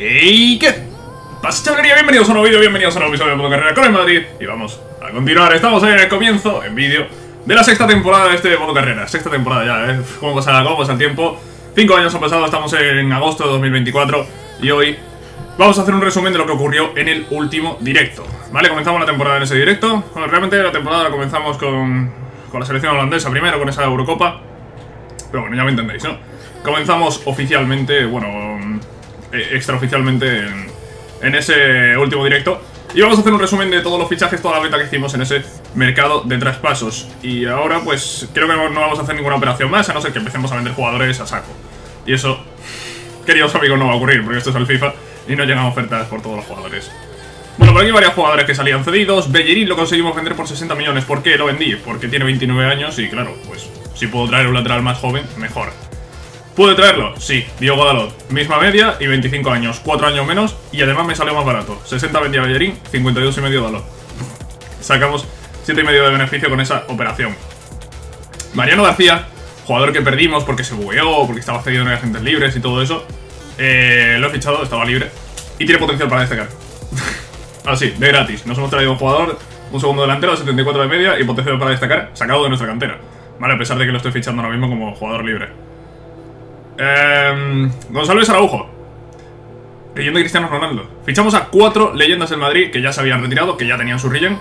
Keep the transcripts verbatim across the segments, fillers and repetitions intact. ¿Y qué pasa, chavalería? Bienvenidos a un nuevo vídeo, bienvenidos a un nuevo episodio de Motocarrera con el Madrid. Y vamos a continuar, estamos en el comienzo, en vídeo, de la sexta temporada de este Motocarrera. Sexta temporada ya, ¿eh? ¿Cómo pasa, cómo pasa el tiempo? Cinco años han pasado, estamos en agosto de dos mil veinticuatro. Y hoy vamos a hacer un resumen de lo que ocurrió en el último directo. Vale, comenzamos la temporada en ese directo. Bueno, realmente la temporada la comenzamos con, con la selección holandesa primero, con esa Eurocopa. Pero bueno, ya me entendéis, ¿no? Comenzamos oficialmente, bueno, eh, extraoficialmente en, en ese último directo. Y vamos a hacer un resumen de todos los fichajes, toda la venta que hicimos en ese mercado de traspasos. Y ahora pues creo que no, no vamos a hacer ninguna operación más, a no ser que empecemos a vender jugadores a saco. Y eso, queridos amigos, no va a ocurrir, porque esto es el FIFA y no llegan ofertas por todos los jugadores. Bueno, por aquí varios jugadores que salían cedidos. Bellerín lo conseguimos vender por sesenta millones. ¿Por qué lo vendí? Porque tiene veintinueve años y claro, pues si puedo traer un lateral más joven, mejor. ¿Pude traerlo? Sí, Diogo Dalot, misma media y veinticinco años, cuatro años menos, y además me salió más barato. sesenta vendía Bellerín, cincuenta y dos y medio Dalot. Sacamos siete y medio de beneficio con esa operación. Mariano García, jugador que perdimos porque se bugueó, porque estaba cedido en agentes libres y todo eso. Eh, lo he fichado, estaba libre y tiene potencial para destacar. Así, de gratis. Nos hemos traído un jugador, un segundo delantero, setenta y cuatro de media y potencial para destacar, sacado de nuestra cantera. Vale, a pesar de que lo estoy fichando ahora mismo como jugador libre. Eh, González Araujo, leyenda de Cristiano Ronaldo. Fichamos a cuatro leyendas del Madrid que ya se habían retirado, que ya tenían su relleno,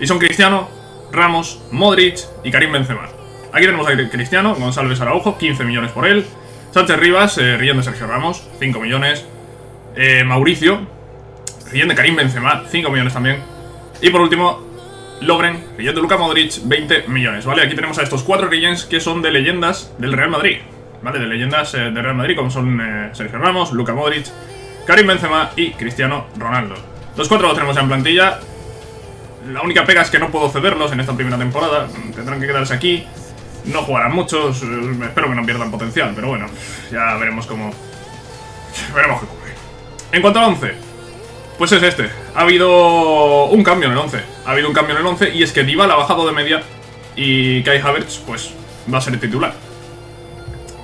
y son Cristiano, Ramos, Modric y Karim Benzema. Aquí tenemos a Cristiano, González Araujo, quince millones por él. Sánchez Rivas, eh, relleno de Sergio Ramos, cinco millones. eh, Mauricio, relleno de Karim Benzema, cinco millones también. Y por último, Lovren, relleno de Luka Modric, veinte millones, ¿vale? Aquí tenemos a estos cuatro rellenos que son de leyendas del Real Madrid, ¿vale? De leyendas eh, de Real Madrid, como son eh, Sergio Ramos, Luka Modric, Karim Benzema y Cristiano Ronaldo. Los cuatro los tenemos ya en plantilla. La única pega es que no puedo cederlos en esta primera temporada. Tendrán que quedarse aquí. No jugarán muchos. Espero que no pierdan potencial, pero bueno, ya veremos cómo... Veremos qué ocurre. En cuanto al once, pues es este. Ha habido un cambio en el once. Ha habido un cambio en el once y es que Dybala ha bajado de media y Kai Havertz pues va a ser titular.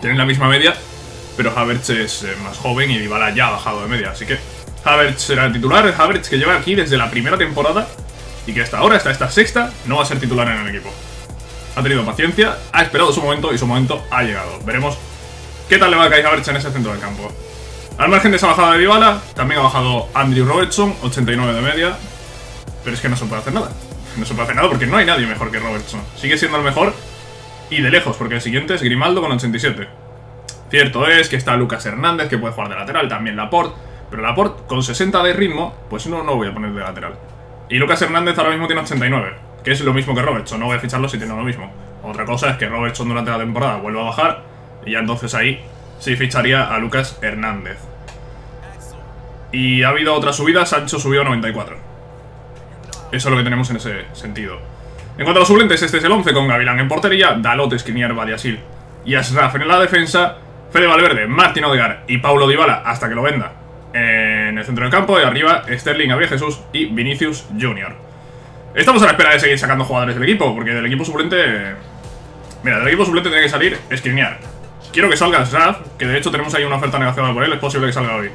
Tienen la misma media, pero Havertz es eh, más joven y Dybala ya ha bajado de media. Así que Havertz será el titular. Havertz, que lleva aquí desde la primera temporada y que hasta ahora, hasta esta sexta, no va a ser titular en el equipo. Ha tenido paciencia, ha esperado su momento y su momento ha llegado. Veremos qué tal le va a caer Havertz en ese centro del campo. Al margen de esa bajada de Dybala, también ha bajado Andrew Robertson, ochenta y nueve de media. Pero es que no se puede hacer nada. No se puede hacer nada porque no hay nadie mejor que Robertson. Sigue siendo el mejor. Y de lejos, porque el siguiente es Grimaldo con ochenta y siete. Cierto es que está Lucas Hernández, que puede jugar de lateral, también Laporte. Pero Laporte, con sesenta de ritmo, pues no, no voy a poner de lateral. Y Lucas Hernández ahora mismo tiene ochenta y nueve, que es lo mismo que Robertson. No voy a ficharlo si tiene lo mismo. Otra cosa es que Robertson durante la temporada vuelva a bajar, y ya entonces ahí sí ficharía a Lucas Hernández. Y ha habido otra subida, Sancho subió a noventa y cuatro. Eso es lo que tenemos en ese sentido. En cuanto a los suplentes, este es el once con Gavilán en portería, Dalot, Škriniar, Badiasil y Asraf en la defensa, Fede Valverde, Martín Odegaard y Paulo Dybala hasta que lo venda en el centro del campo, y arriba Sterling, Gabriel Jesús y Vinicius junior Estamos a la espera de seguir sacando jugadores del equipo, porque del equipo suplente... Mira, del equipo suplente tiene que salir Škriniar. Quiero que salga Asraf, que de hecho tenemos ahí una oferta negociada por él, es posible que salga hoy.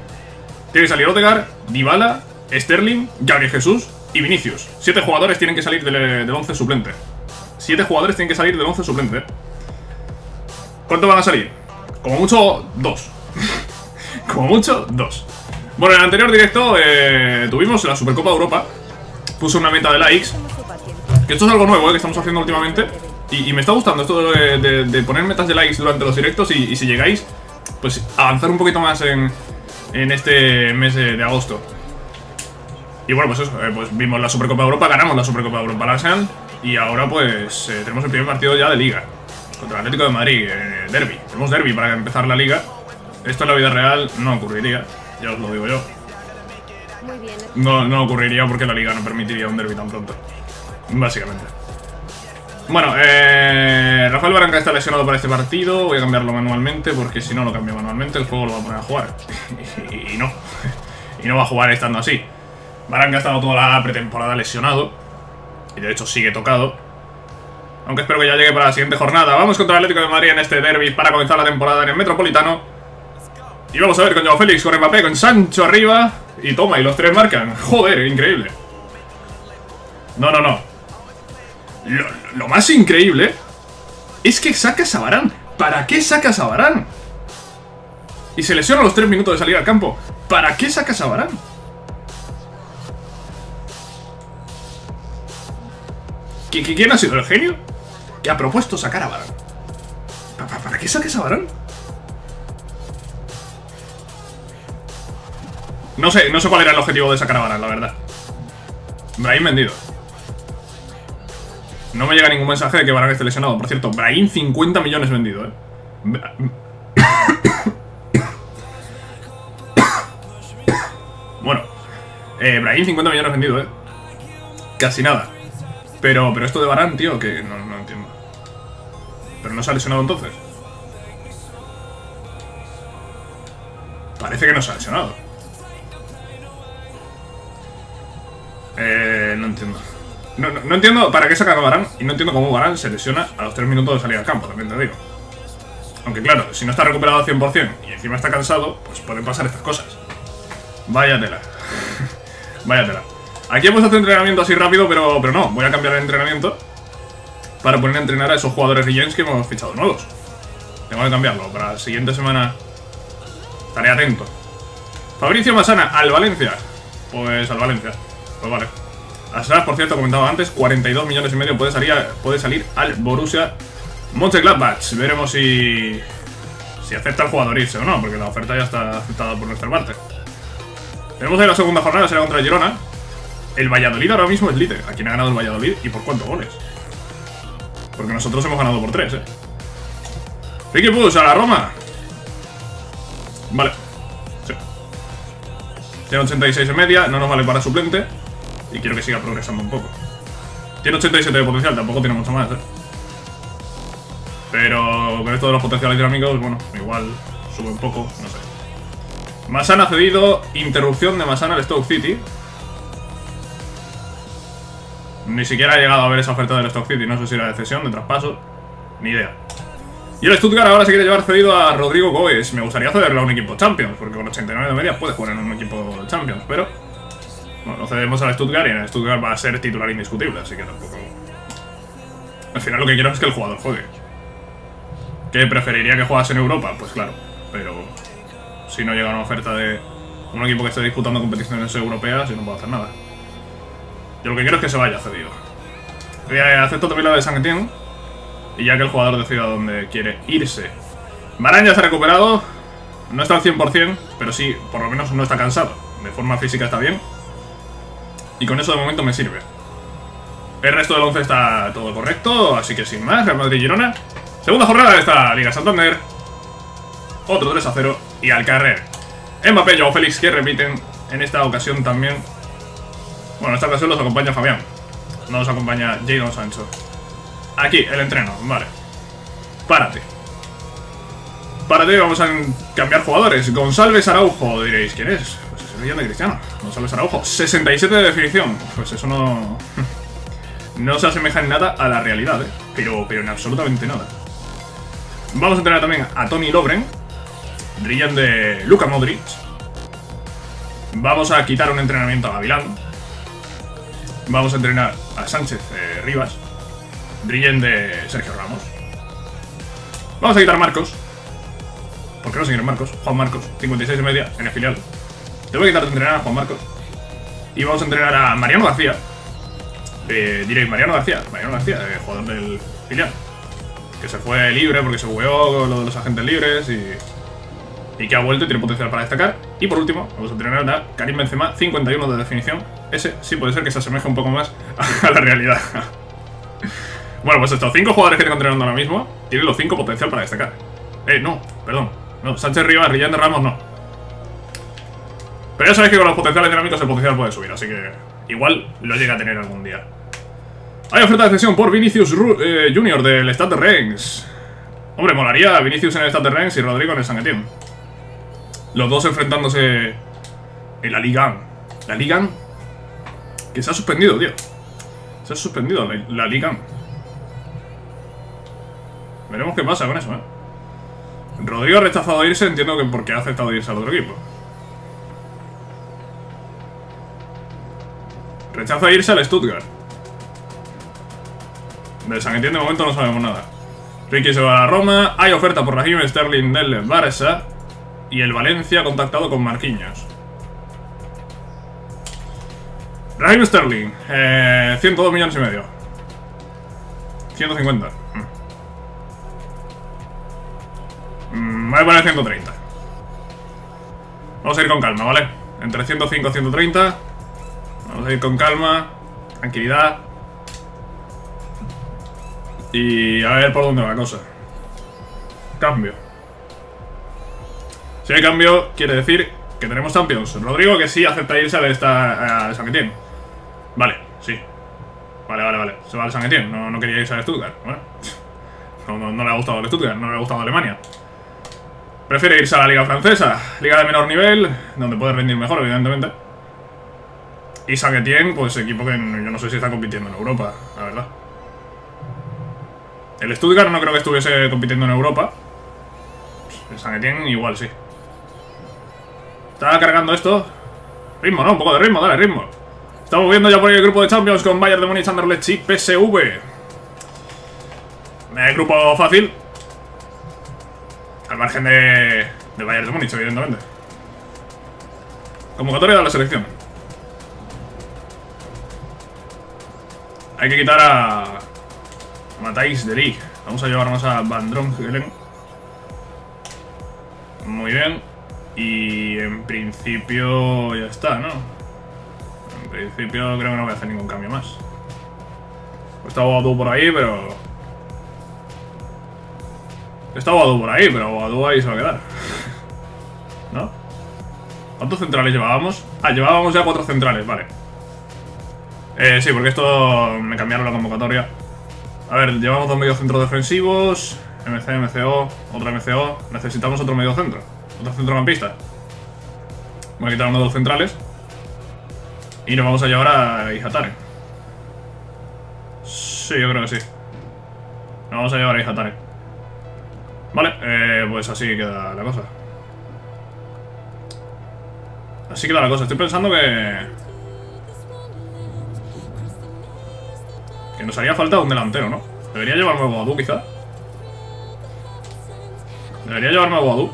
Tiene que salir Odegaard, Dybala, Sterling, Gabriel Jesús y Vinicius. Siete jugadores tienen que salir del, del once suplente. Siete jugadores tienen que salir del once suplente. ¿Cuántos van a salir? Como mucho, dos. Como mucho, dos. Bueno, en el anterior directo eh, tuvimos la Supercopa de Europa. Puse una meta de likes. Que esto es algo nuevo eh, que estamos haciendo últimamente. Y, y me está gustando esto de, de, de poner metas de likes durante los directos. Y, y si llegáis, pues avanzar un poquito más en, en este mes de, de agosto. Y bueno, pues eso, eh, pues vimos la Supercopa de Europa, ganamos la Supercopa de Europa al Arsenal. Y ahora pues eh, tenemos el primer partido ya de Liga contra el Atlético de Madrid, eh, derbi. Tenemos derbi para empezar la Liga. Esto en la vida real no ocurriría, ya os lo digo yo. No, no ocurriría porque la Liga no permitiría un derbi tan pronto, básicamente. Bueno, eh, Rafael Varane está lesionado para este partido. Voy a cambiarlo manualmente porque si no lo cambio manualmente el juego lo va a poner a jugar. Y no, y no va a jugar estando así. Varane ha estado toda la pretemporada lesionado y de hecho sigue tocado, aunque espero que ya llegue para la siguiente jornada. Vamos contra el Atlético de Madrid en este derbi para comenzar la temporada en el Metropolitano. Y vamos a ver con Joao Félix, con Mbappé, con Sancho arriba. Y toma, y los tres marcan. Joder, increíble. No, no, no. Lo, lo más increíble es que sacas a Varane. ¿Para qué sacas a Varane? Y se lesiona los tres minutos de salir al campo. ¿Para qué sacas a Varane? ¿Quién ha sido el genio que ha propuesto sacar a Varane? ¿Para qué sacas a Varane? No sé, no sé cuál era el objetivo de sacar a Varane, la verdad. Brahim vendido. No me llega ningún mensaje de que Varane esté lesionado. Por cierto, Brahim cincuenta millones vendido, eh. Bra bueno, eh, Brahim cincuenta millones vendido, eh. Casi nada. Pero, pero esto de Varane, tío, que no, no entiendo. ¿Pero no se ha lesionado entonces? Parece que no se ha lesionado. Eh, no entiendo. No, no, no entiendo para qué sacan a Varane y no entiendo cómo Varane se lesiona a los tres minutos de salir al campo, también te digo. Aunque claro, si no está recuperado al cien por cien y encima está cansado, pues pueden pasar estas cosas. Vaya tela. Vaya tela. Aquí hemos hecho entrenamiento así rápido, pero, pero no, voy a cambiar el entrenamiento para poner a entrenar a esos jugadores Regens que hemos fichado nuevos. Tengo que cambiarlo, para la siguiente semana estaré atento. Fabrizio Massana, al Valencia. Pues al Valencia. Pues vale. Asraf, por cierto, comentaba antes, cuarenta y dos millones y medio puede salir, a, puede salir al Borussia Mönchengladbach. Veremos si, si acepta el jugador irse o no, porque la oferta ya está aceptada por nuestra parte. Tenemos ahí la segunda jornada, será contra el Girona. El Valladolid ahora mismo es líder. ¿A quién ha ganado el Valladolid y por cuántos goles? Porque nosotros hemos ganado por tres, eh. Ricky Push, a la Roma. Vale. Sí. Tiene ochenta y seis en media, no nos vale para suplente. Y quiero que siga progresando un poco. Tiene ochenta y siete de potencial, tampoco tiene mucho más, ¿eh? Pero con esto de los potenciales dinámicos, bueno, igual sube un poco, no sé. Massana cedido, interrupción de Massana al Stoke City. Ni siquiera he llegado a ver esa oferta del Stoke City, no sé si era de cesión, de traspaso, ni idea. Y el Stuttgart ahora se quiere llevar cedido a Rodrigo Gómez. Me gustaría cederlo a un equipo Champions, porque con ochenta y nueve de media puede jugar en un equipo Champions, pero... Bueno, lo cedemos al Stuttgart y en el Stuttgart va a ser titular indiscutible, así que tampoco... Al final lo que quiero es que el jugador juegue. ¿Qué preferiría que jugase en Europa? Pues claro, pero... Si no llega una oferta de un equipo que esté disputando competiciones europeas, yo no puedo hacer nada. Yo lo que quiero es que se vaya cedido. Acepto también la de Saint-Étienne. Y ya que el jugador decida dónde quiere irse. Varane ya se ha recuperado. No está al cien por cien, pero sí, por lo menos no está cansado. De forma física está bien. Y con eso de momento me sirve. El resto del once está todo correcto. Así que sin más, Real Madrid-Girona. Segunda jornada de esta Liga Santander. Otro tres a cero y al carrer. Mbappé y Joao Félix que repiten en esta ocasión también. Bueno, en esta ocasión los acompaña Fabián. No nos acompaña Jadon Sancho. Aquí, el entreno, vale. Párate. Párate, vamos a cambiar jugadores. González Araujo, diréis, ¿quién es? Pues es el brillante Cristiano. González Araujo, sesenta y siete de definición. Pues eso no... No se asemeja en nada a la realidad, ¿eh? Pero, pero en absolutamente nada. Vamos a entrenar también a Tony Lovren. Brillante de Luka Modric. Vamos a quitar un entrenamiento a Gavilán. Vamos a entrenar a Sánchez eh, Rivas. Brillen de Sergio Ramos. Vamos a quitar Marcos. ¿Por qué no seguir Marcos? Juan Marcos, cincuenta y seis y media en el filial. Te voy a quitar de entrenar a Juan Marcos. Y vamos a entrenar a Mariano García. eh, Diréis, Mariano García Mariano García, eh, jugador del filial. Que se fue libre porque se bugueó lo de los agentes libres y, y que ha vuelto y tiene potencial para destacar. Y por último, vamos a entrenar a Karim Benzema, cincuenta y uno de definición. Ese sí puede ser que se asemeje un poco más a la realidad. Bueno, pues estos cinco jugadores que tengo entrenando ahora mismo tienen los cinco potencial para destacar. Eh, no, perdón. No, Sánchez Rivas, Rillán de Ramos, no. Pero ya sabéis que con los potenciales dinámicos el potencial puede subir, así que igual lo llega a tener algún día. Hay oferta de cesión por Vinicius eh, Junior del Stade de Reims. Hombre, molaría Vinicius en el Stade de Reims y Rodrigo en el Saint-Étienne. Los dos enfrentándose en la Liga. La Liga... Que se ha suspendido, tío. Se ha suspendido la, la Liga. Veremos qué pasa con eso, eh. Rodrigo ha rechazado irse, entiendo que porque ha aceptado irse al otro equipo. Rechaza irse al Stuttgart. De Saint-Étienne de momento no sabemos nada. Ricky se va a la Roma. Hay oferta por Raheem Sterling del Barça. Y el Valencia ha contactado con Marquinhos. Raheem Sterling, eh, ciento dos millones y medio. ciento cincuenta. Mm, me voy a poner ciento treinta. Vamos a ir con calma, ¿vale? Entre ciento cinco y ciento treinta. Vamos a ir con calma, tranquilidad. Y a ver por dónde va la cosa. Cambio. Si hay cambio, quiere decir que tenemos Champions. Rodrigo que sí acepta irse al Saint-Étienne. Vale, sí. Vale, vale, vale. Se va al Saint-Étienne. No, no quería irse al Stuttgart. Bueno, no, no, no le ha gustado el Stuttgart, no le ha gustado Alemania. Prefiere irse a la Liga Francesa. Liga de menor nivel, donde puede rendir mejor, evidentemente. Y Saint-Étienne, pues equipo que yo no sé si está compitiendo en Europa, la verdad. El Stuttgart no creo que estuviese compitiendo en Europa. El Saint-Étienne igual sí. Está cargando esto. Ritmo, ¿no? Un poco de ritmo, dale, ritmo. Estamos viendo ya por ahí el grupo de Champions con Bayern de Múnich, Anderlecht y P S V. El grupo fácil. Al margen de, de Bayern de Múnich, evidentemente. Convocatoria de la selección. Hay que quitar a Matthijs de Ligt. Vamos a llevarnos a Van Drongelen. Muy bien. Y en principio ya está, ¿no? En principio creo que no voy a hacer ningún cambio más. Está Guadu por ahí, pero... Está Guadu por ahí, pero Guadu ahí se va a quedar. ¿No? ¿Cuántos centrales llevábamos? Ah, llevábamos ya cuatro centrales, vale. Eh, sí, porque esto me cambiaron la convocatoria. A ver, llevamos dos mediocentros defensivos. M C, M C O, otra M C O. Necesitamos otro mediocentro, otro centrocampista. Voy a quitar uno de los centrales. Y nos vamos a llevar a Ihatare. Sí, yo creo que sí. Nos vamos a llevar a Ihatare. Vale, eh, pues así queda la cosa. Así queda la cosa, estoy pensando que... Que nos haría falta un delantero, ¿no? Debería llevarme a Guadu, quizá. Debería llevarme a Guadu.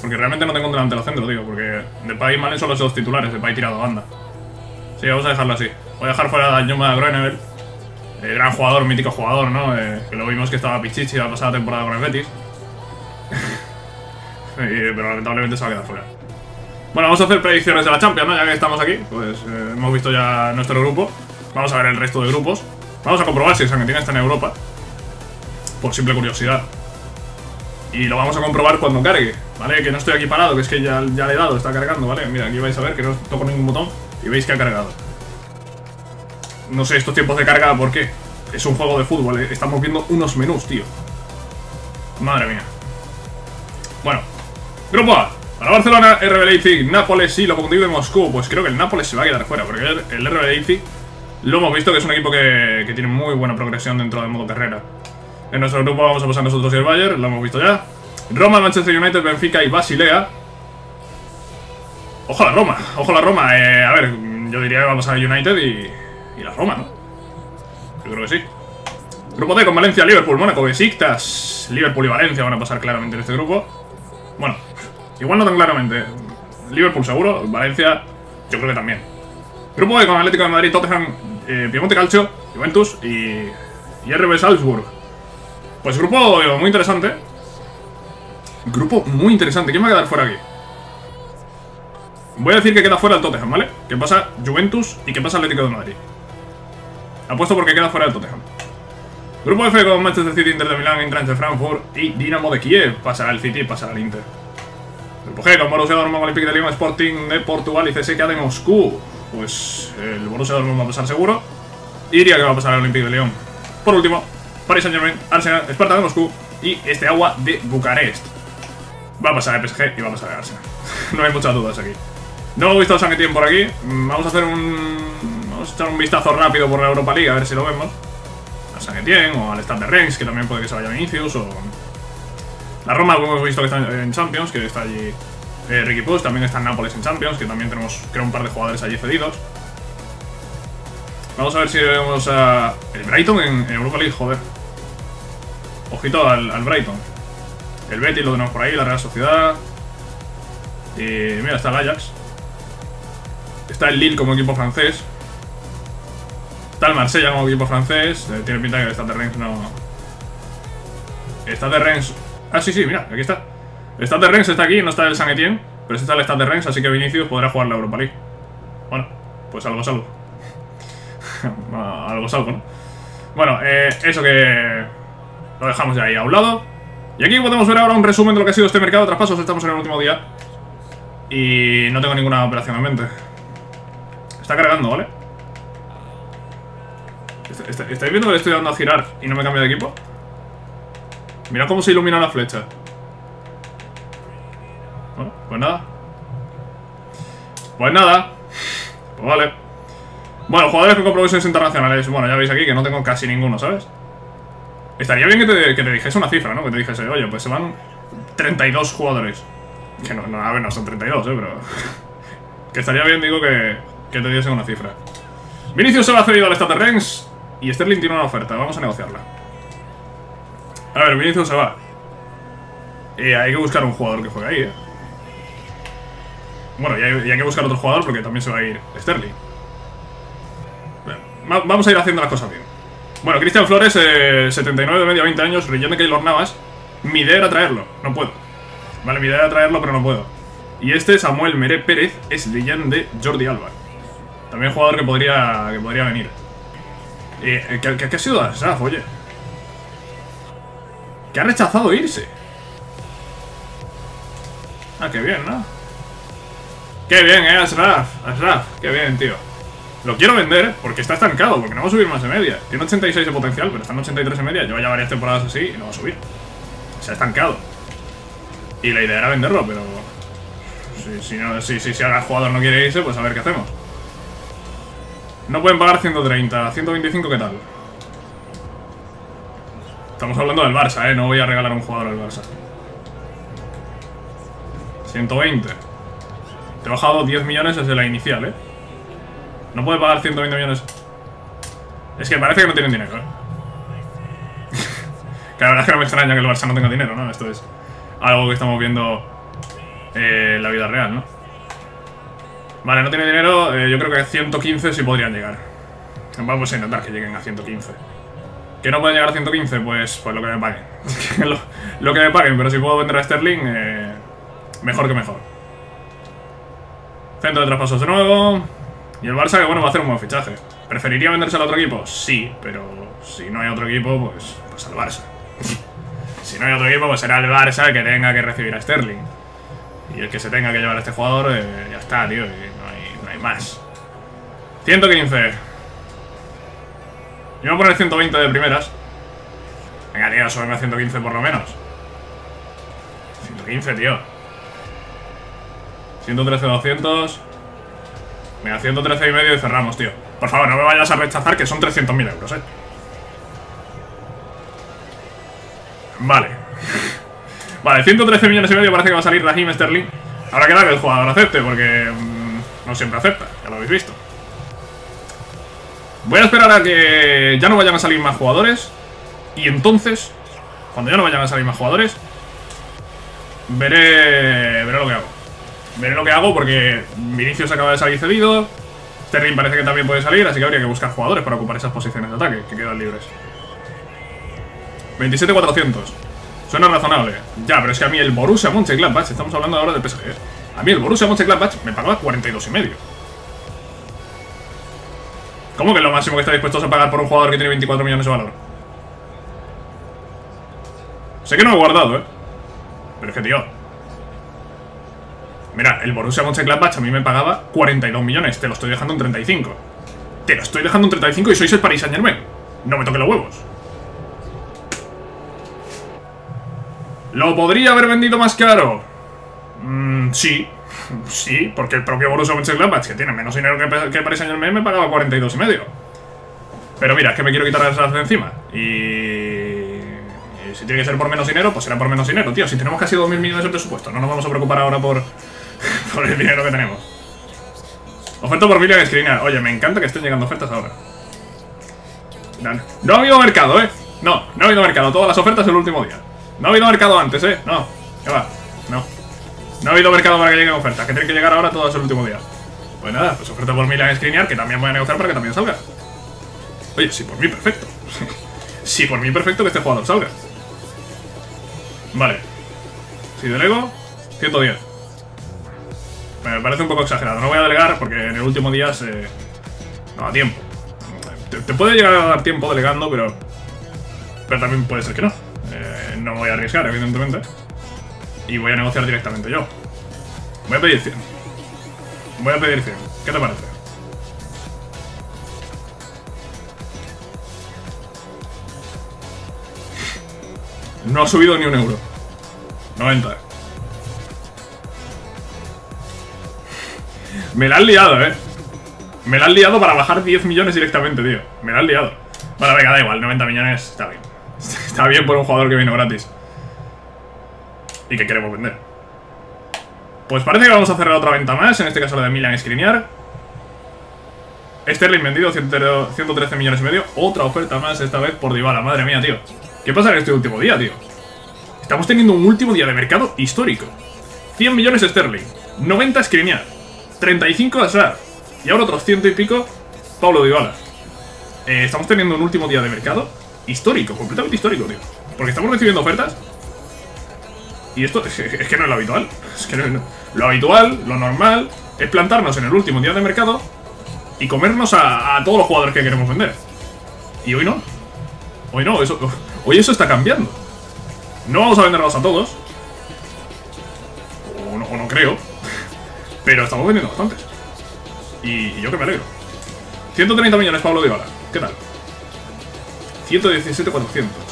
Porque realmente no tengo un delantero centro, tío. Porque Depay y Malen son los dos titulares. Depay tirado a banda. Sí, vamos a dejarlo así. Voy a dejar fuera a Joma Groenevel. Eh, gran jugador, mítico jugador, ¿no? Eh, que lo vimos que estaba pichichi la pasada temporada con el Betis. eh, pero lamentablemente se va a quedar fuera. Bueno, vamos a hacer predicciones de la Champions, ¿no? Ya que estamos aquí, pues eh, hemos visto ya nuestro grupo. Vamos a ver el resto de grupos. Vamos a comprobar si el Saint-Étienne está en Europa. Por simple curiosidad. Y lo vamos a comprobar cuando cargue, ¿vale? Que no estoy aquí parado, que es que ya, ya le he dado, está cargando, ¿vale? Mira, aquí vais a ver que no toco ningún botón y veis que ha cargado. No sé estos tiempos de carga por qué. Es un juego de fútbol, ¿eh? Estamos viendo unos menús, tío. Madre mía. Bueno. Grupo A. Para Barcelona, R B Leipzig, Nápoles y Lokomotiv de Moscú. Pues creo que el Nápoles se va a quedar fuera, porque el R B Leipzig... Lo hemos visto que es un equipo que, que tiene muy buena progresión dentro del modo carrera. En nuestro grupo vamos a pasar nosotros y el Bayern, lo hemos visto ya. Roma, Manchester United, Benfica y Basilea. Ojo a la Roma, ojo a la Roma. Eh, a ver, yo diría que vamos a United y, y la Roma, ¿no? Yo creo que sí. Grupo D con Valencia, Liverpool, Mónaco, Besiktas. Liverpool y Valencia van a pasar claramente en este grupo. Bueno, igual no tan claramente. Liverpool seguro, Valencia yo creo que también. Grupo D con Atlético de Madrid, Tottenham... Eh, Piemonte Calcio, Juventus y, y R B Salzburg. Pues grupo muy interesante. Grupo muy interesante. ¿Quién va a quedar fuera aquí? Voy a decir que queda fuera el Tottenham, ¿vale? Que pasa Juventus y que pasa Atlético de Madrid. Apuesto porque queda fuera el Tottenham. Grupo F con Manchester City, Inter de Milán, Eintracht de Frankfurt y Dinamo de Kiev. Pasará el City y pasará el Inter. Grupo G con Borussia Dortmund, Olympique de Lyon, Sporting de Portugal y C S K A de Moscú. Pues el Borussia Dortmund va a pasar seguro. Iría que va a pasar al Olympique de Lyon. Por último, Paris Saint-Germain, Arsenal, Spartak de Moscú y este agua de Bucarest. Va a pasar el P S G y va a pasar el Arsenal. No hay muchas dudas aquí. No hemos visto a Saint-Étienne por aquí. Vamos a hacer un... Vamos a echar un vistazo rápido por la Europa League, a ver si lo vemos. A Saint-Étienne o al Stade de Reims, que también puede que se vaya Vinicius o... La Roma, como hemos visto, que está en Champions, que está allí eh, Ricky Puig, también está en Nápoles en Champions, que también tenemos, creo, un par de jugadores allí cedidos. Vamos a ver si vemos a el Brighton en Europa League, joder. Ojito al, al Brighton. El Betis lo tenemos por ahí, la Real Sociedad. Y mira, está el Ajax. Está el Lille como equipo francés. Está el Marsella como equipo francés. Eh, tiene pinta que el Stade de Reims no... El Stade de Reims... Ah, sí, sí, mira, aquí está. El Stade de Reims está aquí, no está el Saint-Étienne, pero está el Stade de Reims, así que Vinicius podrá jugar la Europa League. Bueno, pues algo salvo. Algo salvo, ¿no? Bueno, eh, eso que lo dejamos ya ahí a un lado. Y aquí podemos ver ahora un resumen de lo que ha sido este mercado de traspasos. Estamos en el último día y no tengo ninguna operación en mente. Está cargando, ¿vale? ¿Estáis viendo que le estoy dando a girar y no me cambio de equipo? Mira cómo se ilumina la flecha. Bueno, pues nada. Pues nada. Pues vale. Bueno, jugadores con compromisos internacionales. Bueno, ya veis aquí que no tengo casi ninguno, ¿sabes? Estaría bien que te, que te dijese una cifra, ¿no? Que te dijese, oye, pues se van treinta y dos jugadores. Que no, no, a ver, no son treinta y dos, ¿eh? Pero... que estaría bien, digo, que, que te diese una cifra. Vinicius se va cedido al Stade de Reims y Sterling tiene una oferta, vamos a negociarla. A ver, Vinicius se va. Eh, hay que buscar un jugador que juegue ahí, ¿eh? Bueno, y hay, y hay que buscar otro jugador porque también se va a ir Sterling. Bueno, va, vamos a ir haciendo las cosas bien. Bueno, Cristian Flores, eh, setenta y nueve de media, veinte años, relleno de Keylor Navas. Mi idea era traerlo, no puedo. Vale, mi idea era traerlo, pero no puedo. Y este, Samuel Meré Pérez, es leyenda de Jordi Alba. También jugador que podría, que podría venir. Eh, que, que, que ha sido Asraf, oye. Que ha rechazado irse. Ah, qué bien, ¿no? Qué bien, eh, Asraf. Asraf, qué bien, tío. Lo quiero vender porque está estancado, porque no va a subir más de media. Tiene ochenta y seis de potencial, pero está en ochenta y tres de media. Lleva ya varias temporadas así y no va a subir. Se ha estancado. Y la idea era venderlo, pero... Si, si, no, si, si, si ahora el jugador no quiere irse, pues a ver qué hacemos. No pueden pagar ciento treinta, ciento veinticinco, ¿qué tal? Estamos hablando del Barça, ¿eh? No voy a regalar a un jugador al Barça. ciento veinte. Te he bajado diez millones desde la inicial, ¿eh? No puede pagar ciento veinte millones. Es que parece que no tienen dinero, ¿eh? Que la verdad es que no me extraña que el Barça no tenga dinero, ¿no? Esto es algo que estamos viendo... Eh, la vida real, ¿no? Vale, no tiene dinero, eh, yo creo que a ciento quince sí podrían llegar. Vamos a intentar que lleguen a ciento quince. ¿Que no pueden llegar a ciento quince? Pues, pues lo que me paguen. lo, lo que me paguen, pero si puedo vender a Sterling, eh, mejor que mejor. Centro de traspasos de nuevo. Y el Barça, que bueno, va a hacer un buen fichaje. ¿Preferiría venderse al otro equipo? Sí, pero si no hay otro equipo, pues, pues al Barça. Si no hay otro equipo, pues será el Barça el que tenga que recibir a Sterling. Y el que se tenga que llevar a este jugador, eh, ya está, tío, y no hay, no hay más. ciento quince. Yo voy a poner ciento veinte de primeras. Venga, tío, súbeme a ciento quince por lo menos. ciento quince, tío. ciento trece, doscientos. Venga, ciento trece y medio y cerramos, tío. Por favor, no me vayas a rechazar, que son trescientos mil euros, eh. Vale. Vale, ciento trece millones y medio parece que va a salir Raheem Sterling. Habrá que dar que el jugador acepte, porque mmm, no siempre acepta, ya lo habéis visto. Voy a esperar a que ya no vayan a salir más jugadores. Y entonces, cuando ya no vayan a salir más jugadores, veré, veré lo que hago. Veré lo que hago porque Vinicius acaba de salir cedido. Sterling parece que también puede salir, así que habría que buscar jugadores para ocupar esas posiciones de ataque que quedan libres. veintisiete mil cuatrocientos. Suena razonable. Ya, pero es que a mí el Borussia Mönchengladbach, estamos hablando ahora del P S G, ¿eh? A mí el Borussia Mönchengladbach me pagaba cuarenta y dos y medio. ¿Cómo que es lo máximo que está dispuestos a pagar por un jugador que tiene veinticuatro millones de valor? Sé que no he guardado, ¿eh? Pero es que, tío, mira, el Borussia Mönchengladbach a mí me pagaba cuarenta y dos millones. Te lo estoy dejando en treinta y cinco. Te lo estoy dejando en treinta y cinco y sois el Paris Saint Germain. No me toque los huevos. ¿Lo podría haber vendido más caro? Mm, sí, sí, porque el propio Borussia Mönchengladbach, que tiene menos dinero que, que Paris Saint-Germain, me pagaba cuarenta y dos y medio. Pero mira, es que me quiero quitar las de encima. Y... y si tiene que ser por menos dinero, pues será por menos dinero, tío. Si tenemos casi dos mil millones de presupuesto, no nos vamos a preocupar ahora por, por el dinero que tenemos. Oferta por Milan Škriniar. Oye, me encanta que estén llegando ofertas ahora. No ha habido mercado, ¿eh? No, no ha habido mercado. Todas las ofertas el último día. No ha habido mercado antes, ¿eh? No, ya va, no. No ha habido mercado para que lleguen ofertas, que tienen que llegar ahora todas el último día. Pues nada, pues oferta por Milan Škriniar, que también voy a negociar para que también salga. Oye, si por mí perfecto. Si por mí perfecto que este jugador salga. Vale. Si delego, ciento diez. Me parece un poco exagerado, no voy a delegar porque en el último día se... no da tiempo. Te, te puede llegar a dar tiempo delegando, pero... pero también puede ser que no. Eh, no voy a arriesgar, evidentemente. Y voy a negociar directamente yo. Voy a pedir cien. Voy a pedir cien. ¿Qué te parece? No ha subido ni un euro. noventa. Me la han liado, eh. Me la han liado para bajar diez millones directamente, tío. Me la han liado. Bueno, venga, da igual. noventa millones está bien. Está bien por un jugador que vino gratis. Y que queremos vender. Pues parece que vamos a cerrar otra venta más. En este caso la de Milan Škriniar. Sterling vendido, ciento trece millones y medio. Otra oferta más, esta vez por Dybala. Madre mía, tío. ¿Qué pasa en este último día, tío? Estamos teniendo un último día de mercado histórico. Cien millones Sterling, noventa Škriniar, treinta y cinco Asraf. Y ahora otros ciento y pico Paulo Dybala. eh, Estamos teniendo un último día de mercado histórico, completamente histórico, tío. Porque estamos recibiendo ofertas. Y esto es, es que no es lo habitual. Es que no, no. Lo habitual, lo normal, es plantarnos en el último día de mercado y comernos a, a todos los jugadores que queremos vender. Y hoy no. Hoy no, eso, hoy eso está cambiando. No vamos a venderlos a todos. O no, o no creo. Pero estamos vendiendo bastantes. Y, y yo que me alegro. ciento treinta millones Paulo Dybala. ¿Qué tal? ciento diecisiete cuatrocientos.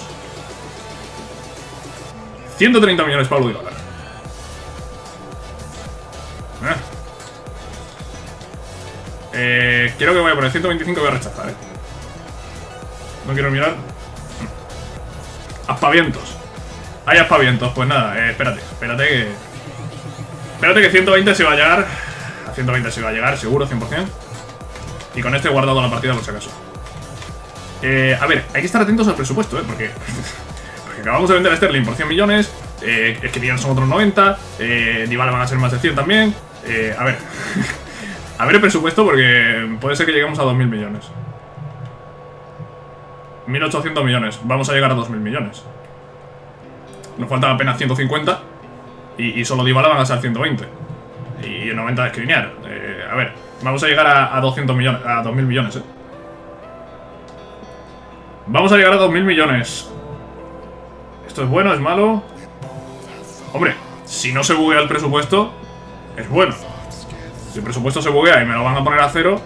ciento treinta millones Paulo Dybala. eh. eh, Quiero que voy a poner ciento veinticinco, voy a rechazar, eh. No quiero mirar. Aspavientos. Hay aspavientos, pues nada, eh, espérate, espérate que... Espérate que ciento veinte se va a llegar. A ciento veinte se va a llegar, seguro, cien por cien. Y con este he guardado la partida por si acaso. eh, A ver, hay que estar atentos al presupuesto, eh, porque... acabamos de vender a Sterling por cien millones, eh, es que ya son otros noventa, eh, Dybala van a ser más de cien también. eh, A ver, a ver el presupuesto porque puede ser que lleguemos a dos mil millones. mil ochocientos millones, vamos a llegar a dos mil millones. Nos faltan apenas ciento cincuenta y, y solo Dybala van a ser ciento veinte. Y noventa de Škriniar. eh, A ver, vamos a llegar a, a doscientos millones, a dos mil millones, eh. Vamos a llegar a dos mil millones. ¿Esto es bueno? ¿Es malo? Hombre, si no se buguea el presupuesto, es bueno. Si el presupuesto se buguea y me lo van a poner a cero,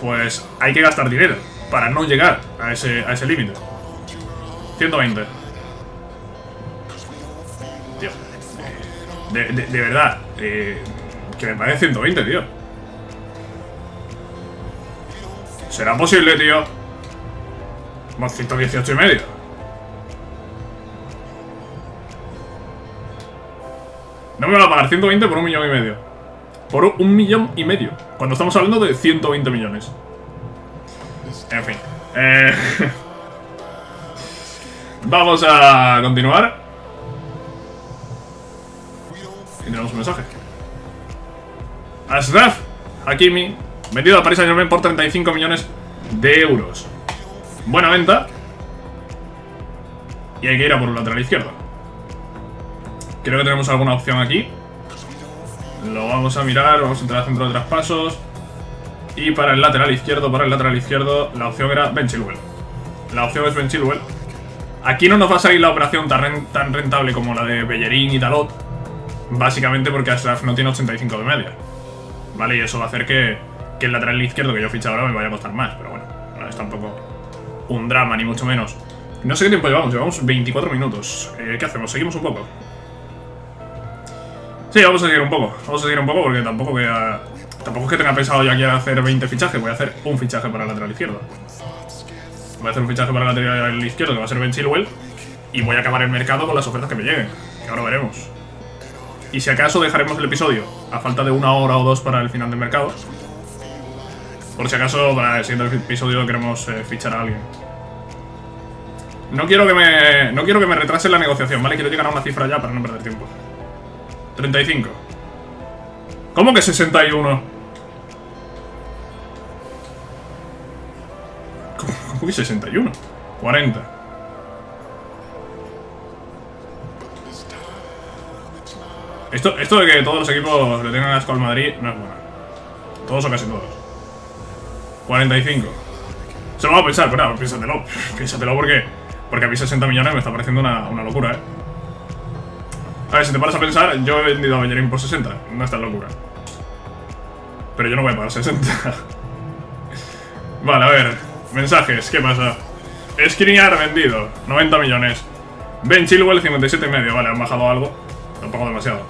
pues hay que gastar dinero para no llegar a ese, a ese límite. ciento veinte. Tío, de, de, de verdad, eh, que me pague ciento veinte, tío. ¿Será posible, tío? Más ciento dieciocho y medio. No me van a pagar ciento veinte por un millón y medio. Por un millón y medio. Cuando estamos hablando de ciento veinte millones. En fin. Eh, vamos a continuar. Y tenemos un mensaje. Asraf Hakimi, vendido a Paris Saint-Germain por treinta y cinco millones de euros. Buena venta. Y hay que ir a por un lateral izquierdo. Creo que tenemos alguna opción aquí. Lo vamos a mirar, vamos a entrar al centro de traspasos. Y para el lateral izquierdo, para el lateral izquierdo, la opción era Ben Chilwell. La opción es Ben Chilwell. Aquí no nos va a salir la operación tan rentable como la de Bellerín y Dalot. Básicamente porque Ashraf no tiene ochenta y cinco de media. Vale, y eso va a hacer que, que el lateral izquierdo que yo ficho ahora me vaya a costar más. Pero bueno, no es tampoco un drama, ni mucho menos. No sé qué tiempo llevamos, llevamos veinticuatro minutos. eh, ¿Qué hacemos? ¿Seguimos un poco? Sí, vamos a seguir un poco, vamos a seguir un poco porque tampoco voy a... Tampoco es que tenga pensado yo aquí hacer veinte fichajes, voy a hacer un fichaje para el lateral izquierdo. Voy a hacer un fichaje para el lateral izquierdo que va a ser Ben Chilwell, Y voy a acabar el mercado con las ofertas que me lleguen, que ahora veremos. Y si acaso dejaremos el episodio a falta de una hora o dos para el final del mercado. Por si acaso para el siguiente episodio queremos eh, fichar a alguien. No quiero que me no quiero que me retrase la negociación, ¿vale? Quiero llegar a una cifra ya para no perder tiempo. treinta y cinco. ¿Cómo que sesenta y uno? ¿Cómo, cómo que sesenta y uno? cuarenta. Esto, esto de que todos los equipos le tengan asco al Madrid no es bueno. Todos o casi todos. cuarenta y cinco. Se lo voy a pensar, pero nada, piénsatelo. Piénsatelo porque, porque a mí sesenta millones me está pareciendo una, una locura, eh. A ver, si te paras a pensar, yo he vendido a Bellerín por sesenta. No es tan locura. Pero yo no voy a pagar sesenta. Vale, a ver. Mensajes, ¿qué pasa? Škriniar vendido, noventa millones. Ben Chilwell, cincuenta y siete y medio. Vale, han bajado algo. Tampoco demasiado.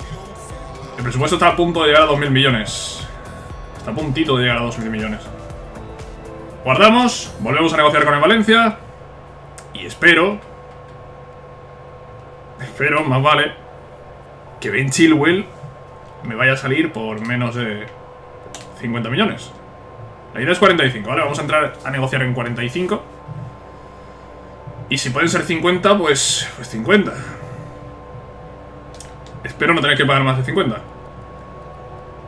El presupuesto está a punto de llegar a dos mil millones. Está a puntito de llegar a dos mil millones. Guardamos. Volvemos a negociar con el Valencia. Y espero Espero, más vale, que Ben Chilwell me vaya a salir por menos de cincuenta millones. La idea es cuarenta y cinco, ¿vale? Vamos a entrar a negociar en cuarenta y cinco. Y si pueden ser cincuenta, pues, pues cincuenta. Espero no tener que pagar más de cincuenta.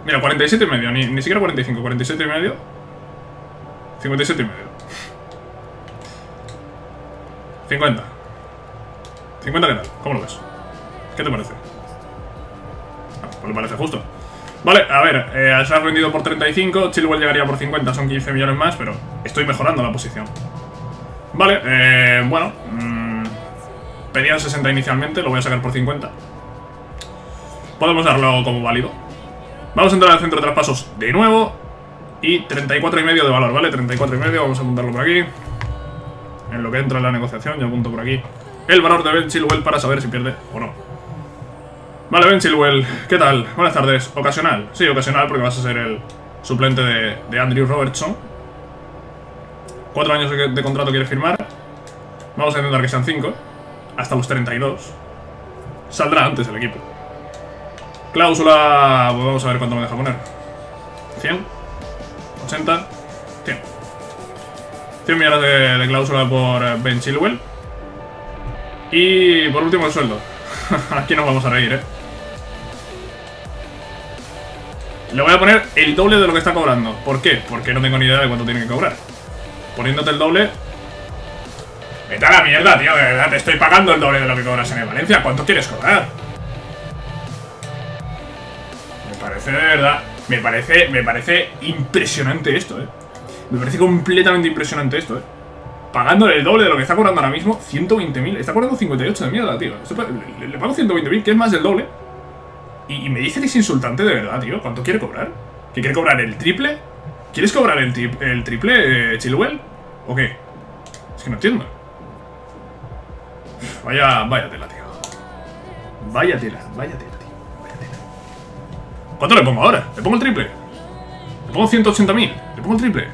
Mira, cuarenta y siete y medio, ni, ni siquiera cuarenta y cinco, cuarenta y siete y medio. cincuenta y siete y medio. cincuenta. cincuenta, ¿qué tal? ¿Cómo lo ves? ¿Qué te parece? Ah, pues me parece justo. Vale, a ver, eh, Asraf vendido por treinta y cinco, Chilwell llegaría por cincuenta, son quince millones más, pero estoy mejorando la posición. Vale, eh, bueno, mmm, pedían sesenta inicialmente, lo voy a sacar por cincuenta. Podemos darlo como válido. Vamos a entrar al centro de traspasos de nuevo. Y treinta y cuatro y medio de valor, ¿vale? treinta y cuatro y medio, vamos a apuntarlo por aquí. En lo que entra en la negociación, yo apunto por aquí el valor de Ben Chilwell para saber si pierde o no. Vale, Ben Chilwell, ¿qué tal? Buenas tardes. Ocasional. Sí, ocasional porque vas a ser el suplente de, de Andrew Robertson. Cuatro años de, de contrato quieres firmar. Vamos a intentar que sean cinco. Hasta los treinta y dos. Saldrá antes el equipo. Cláusula, pues vamos a ver cuánto me deja poner. cien, ochenta, cien. cien millones de, de cláusula por Ben Chilwell. Y por último el sueldo. Aquí nos vamos a reír, eh. Le voy a poner el doble de lo que está cobrando. ¿Por qué? Porque no tengo ni idea de cuánto tiene que cobrar. Poniéndote el doble... Vete a la mierda, tío, de verdad, te estoy pagando el doble de lo que cobras en el Valencia. ¿Cuánto quieres cobrar? De verdad, me parece, me parece impresionante esto, eh. Me parece completamente impresionante esto, eh. Pagándole el doble de lo que está cobrando ahora mismo, ciento veinte mil. Está cobrando cincuenta y ocho de mierda, tío. Esto, le, le pago ciento veinte mil, que es más del doble. Y, y me dice que es insultante de verdad, tío. ¿Cuánto quiere cobrar? ¿Que quiere cobrar el triple? ¿Quieres cobrar el, tri el triple, eh, Chilwell? ¿O qué? Es que no entiendo. Vaya, vaya tela, tío. Vaya tela, vaya tela. ¿Cuánto le pongo ahora? ¿Le pongo el triple? ¿Le pongo ciento ochenta mil? ¿Le pongo el triple?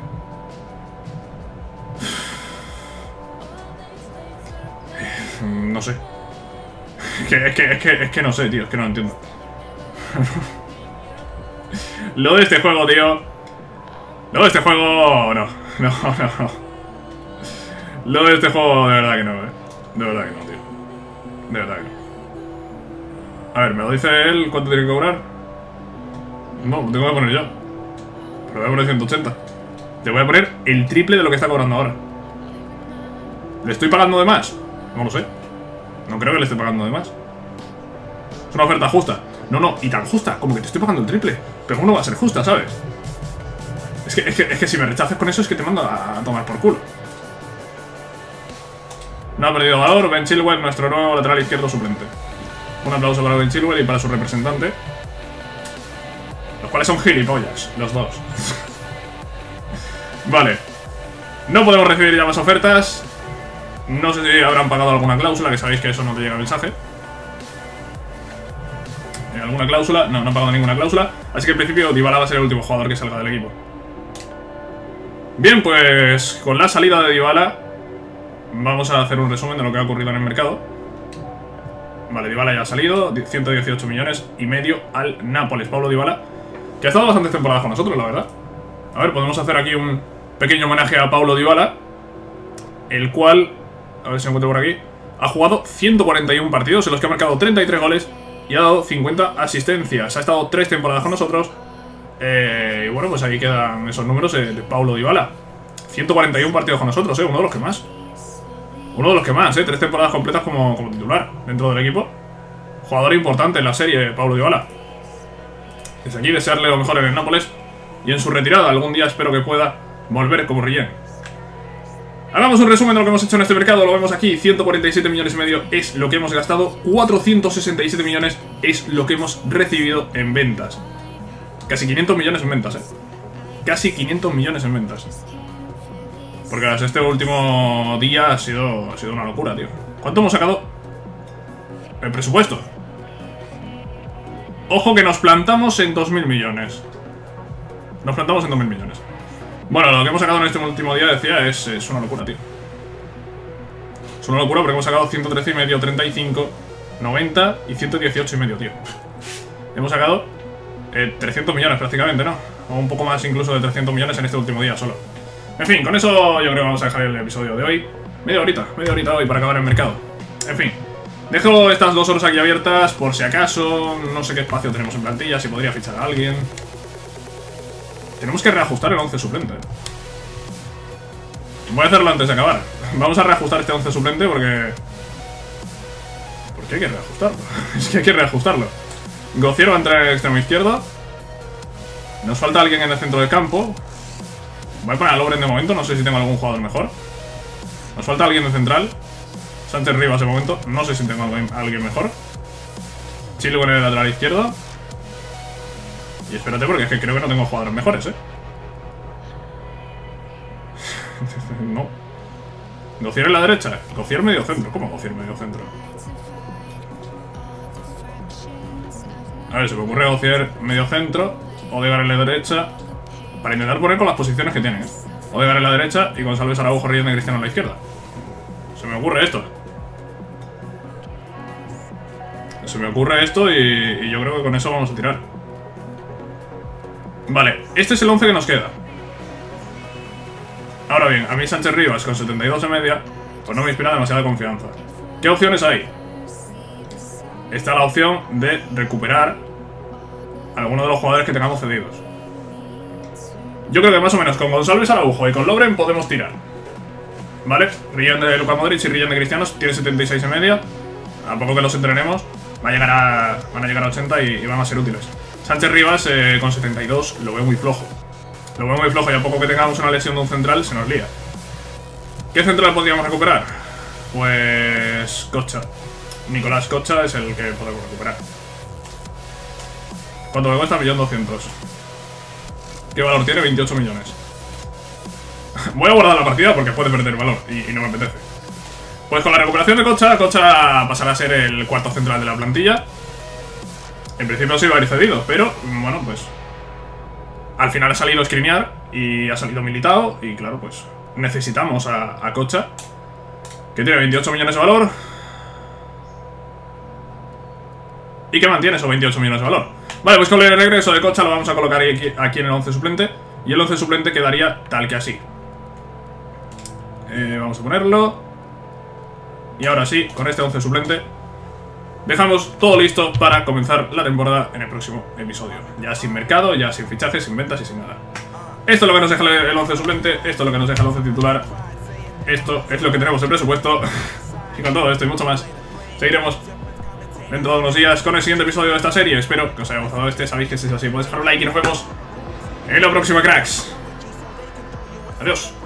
No sé. Es que, es que, es que, es que no sé, tío. Es que no lo entiendo. Lo de este juego, tío. Lo de este juego... No, no, no. Lo de este juego de verdad que no, eh. De verdad que no, tío. De verdad que no. A ver, me lo dice él. ¿Cuánto tiene que cobrar? No, lo tengo que poner yo. Pero voy a poner ciento ochenta. Te voy a poner el triple de lo que está cobrando ahora. ¿Le estoy pagando de más? No lo sé. No creo que le esté pagando de más. Es una oferta justa. No, no, y tan justa, como que te estoy pagando el triple. Pero uno va a ser justa, ¿sabes? Es que, es que, es que si me rechazas con eso es que te mando a tomar por culo. No ha perdido valor. Ben Chilwell, nuestro nuevo lateral izquierdo suplente. Un aplauso para Ben Chilwell y para su representante. Los cuales son gilipollas, los dos. Vale. No podemos recibir ya más ofertas. No sé si habrán pagado alguna cláusula, que sabéis que eso no te llega el mensaje. ¿Alguna cláusula? No, no han pagado ninguna cláusula. Así que en principio Dybala va a ser el último jugador que salga del equipo. Bien, pues con la salida de Dybala vamos a hacer un resumen de lo que ha ocurrido en el mercado. Vale, Dybala ya ha salido, ciento dieciocho millones y medio al Nápoles. Paulo Dybala, que ha estado bastantes temporadas con nosotros, la verdad. A ver, podemos hacer aquí un pequeño homenaje a Paulo Dybala, el cual, a ver si lo encuentro por aquí, ha jugado ciento cuarenta y uno partidos en los que ha marcado treinta y tres goles y ha dado cincuenta asistencias. Ha estado tres temporadas con nosotros. Eh, y bueno, pues ahí quedan esos números de, de Paulo Dybala. ciento cuarenta y uno partidos con nosotros, eh, uno de los que más. Uno de los que más, eh, tres temporadas completas como, como titular dentro del equipo. Jugador importante en la serie, Paulo Dybala. Desde aquí desearle lo mejor en el Nápoles y en su retirada. Algún día espero que pueda volver como relleno. Hagamos un resumen de lo que hemos hecho en este mercado. Lo vemos aquí, ciento cuarenta y siete millones y medio es lo que hemos gastado, cuatrocientos sesenta y siete millones es lo que hemos recibido en ventas. Casi quinientos millones en ventas, eh. Casi quinientos millones en ventas. Porque este último día ha sido, ha sido una locura, tío. ¿Cuánto hemos sacado? El presupuesto. Ojo que nos plantamos en dos mil millones. Nos plantamos en dos mil millones. Bueno, lo que hemos sacado en este último día, decía, es, es una locura, tío. Es una locura porque hemos sacado ciento trece y medio, treinta y cinco, noventa y ciento dieciocho y medio, tío. Hemos sacado eh, trescientos millones prácticamente, ¿no? O un poco más incluso de trescientos millones en este último día solo. En fin, con eso yo creo que vamos a dejar el episodio de hoy. Media horita, media horita hoy para acabar el mercado. En fin, dejo estas dos horas aquí abiertas por si acaso. No sé qué espacio tenemos en plantilla, si podría fichar a alguien. Tenemos que reajustar el once suplente. Voy a hacerlo antes de acabar. Vamos a reajustar este once suplente porque... porque hay que reajustarlo. Es que hay que reajustarlo. Gociero va a entrar en el extremo izquierdo. Nos falta alguien en el centro del campo. Voy a poner a Lovren de momento. No sé si tengo algún jugador mejor. Nos falta alguien de central. Sánchez Rivas de momento. No sé si tengo alguien mejor. Chile con el lateral izquierdo. Y espérate, porque es que creo que no tengo jugadores mejores, ¿eh? No. Gocier en la derecha. Gocier medio centro. ¿Cómo Gocier medio centro? A ver, se me ocurre Gocier medio centro. Odegaard en la derecha. Para intentar poner con las posiciones que tiene, ¿eh? Odegaard en la derecha y González Araujo, Reyes de Cristiano en la izquierda. Se me ocurre esto. Se me ocurre esto y, y yo creo que con eso vamos a tirar. Vale, este es el once que nos queda. Ahora bien, a mí Sánchez Rivas con setenta y dos de media pues no me inspira demasiada confianza. ¿Qué opciones hay? Está la opción de recuperar alguno de los jugadores que tengamos cedidos. Yo creo que más o menos con González Araujo y con Lovren podemos tirar. Vale, Rillón de Luka Modric y Rillón de Cristianos tiene setenta y seis de media. A poco que los entrenemos va a llegar a, van a llegar a ochenta y, y van a ser útiles. Sánchez Rivas eh, con setenta y dos lo veo muy flojo. Lo veo muy flojo y a poco que tengamos una lesión de un central se nos lía. ¿Qué central podríamos recuperar? Pues... Cocha. Nicolás Cocha es el que podemos recuperar. ¿Cuánto me cuesta? un millón doscientos mil. ¿Qué valor tiene? veintiocho millones. Voy a guardar la partida porque puede perder valor y, y no me apetece. Pues con la recuperación de Cocha, Cocha pasará a ser el cuarto central de la plantilla. En principio sí iba a ir cedido, pero bueno, pues al final ha salido Škriniar y ha salido Militao. Y claro, pues necesitamos a, a Cocha, que tiene veintiocho millones de valor y que mantiene esos veintiocho millones de valor. Vale, pues con el regreso de Cocha lo vamos a colocar aquí, aquí en el once suplente. Y el once suplente quedaría tal que así. eh, Vamos a ponerlo. Y ahora sí, con este once suplente dejamos todo listo para comenzar la temporada en el próximo episodio. Ya sin mercado, ya sin fichajes, sin ventas y sin nada. Esto es lo que nos deja el once suplente, esto es lo que nos deja el once titular, esto es lo que tenemos de presupuesto. Y con todo esto y mucho más, seguiremos dentro de unos días con el siguiente episodio de esta serie. Espero que os haya gustado este, sabéis que si es así podéis dejar un like y nos vemos en la próxima, cracks. Adiós.